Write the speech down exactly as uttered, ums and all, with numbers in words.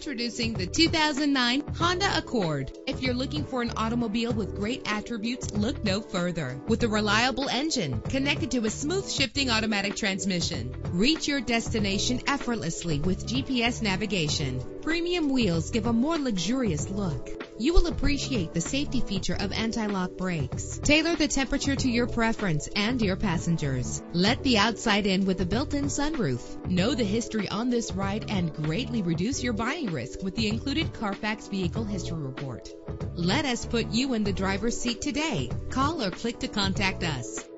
Introducing the two thousand nine Honda Accord. If you're looking for an automobile with great attributes, look no further. With a reliable engine connected to a smooth shifting automatic transmission, reach your destination effortlessly with G P S navigation. Premium wheels give a more luxurious look. You will appreciate the safety feature of anti-lock brakes. Tailor the temperature to your preference and your passengers. Let the outside in with a built-in sunroof. Know the history on this ride and greatly reduce your buying risk with the included Carfax Vehicle History Report. Let us put you in the driver's seat today. Call or click to contact us.